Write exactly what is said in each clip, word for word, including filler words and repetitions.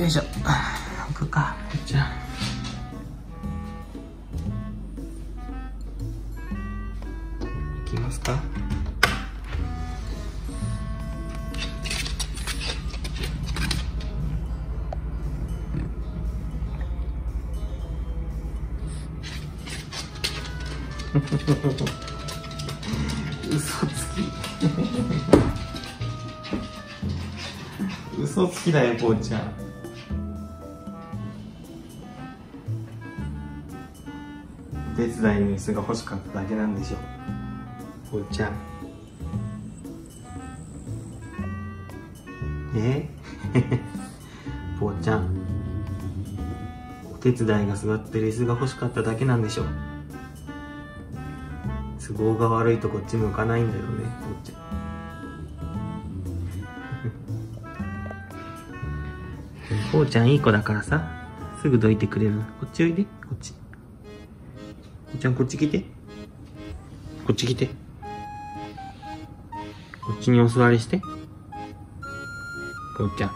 よいしょ、置くか、こっちは行きますか。嘘つき嘘つきだよ、こうちゃん。お手伝いの椅子が欲しかっただけなんでしょう、こうちゃん。えこうちゃん、お手伝いが座ってる椅子が欲しかっただけなんでしょう。都合が悪いとこっち向かないんだよね、こうちゃん。こうちゃんいい子だからさ、すぐどいてくれる。こっちおいで、こっち。こうちゃんこっち来て。こっち来て。こっちにお座りして。こうちゃん。あ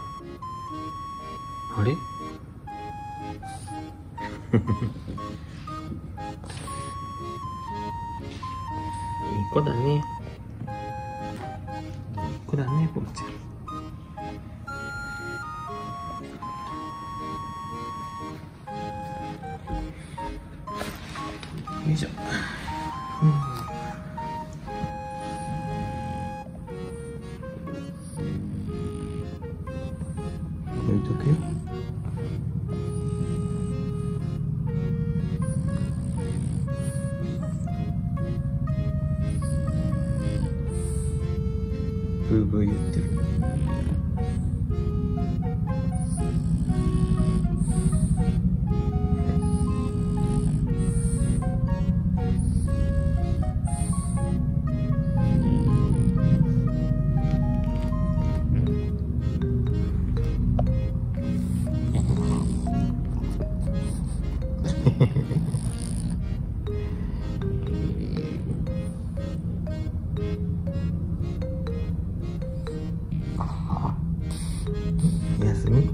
れいい子だね。いい子だね、こうちゃん。よいしょ、うん、置いとくよ。ブーブー言ってる。休み。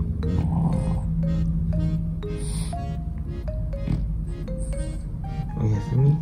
おやすみ。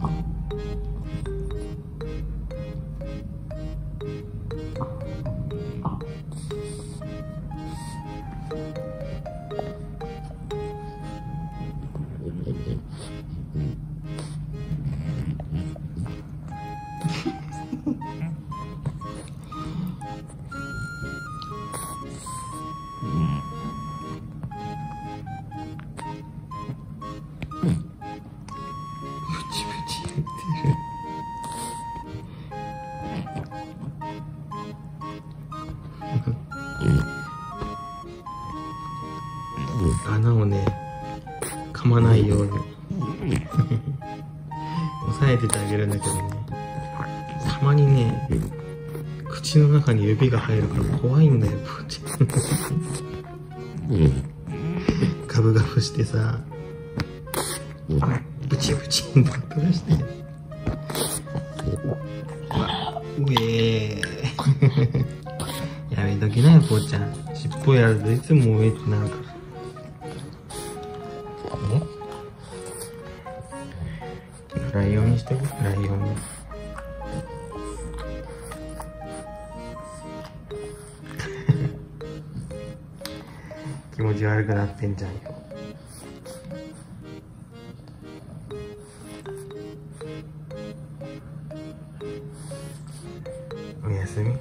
穴をね、噛まないように押さえててあげるんだけどね、たまにね、口の中に指が入るから怖いんだよ、こっち。ガブガブしてさ、ブチブチになったらして。うえー。やめときなよ、こうちゃん。尻尾やるといつもうえってなるから。ライオンにしてる、ライオンに。気持ち悪くなってんじゃんよ。おやすみ。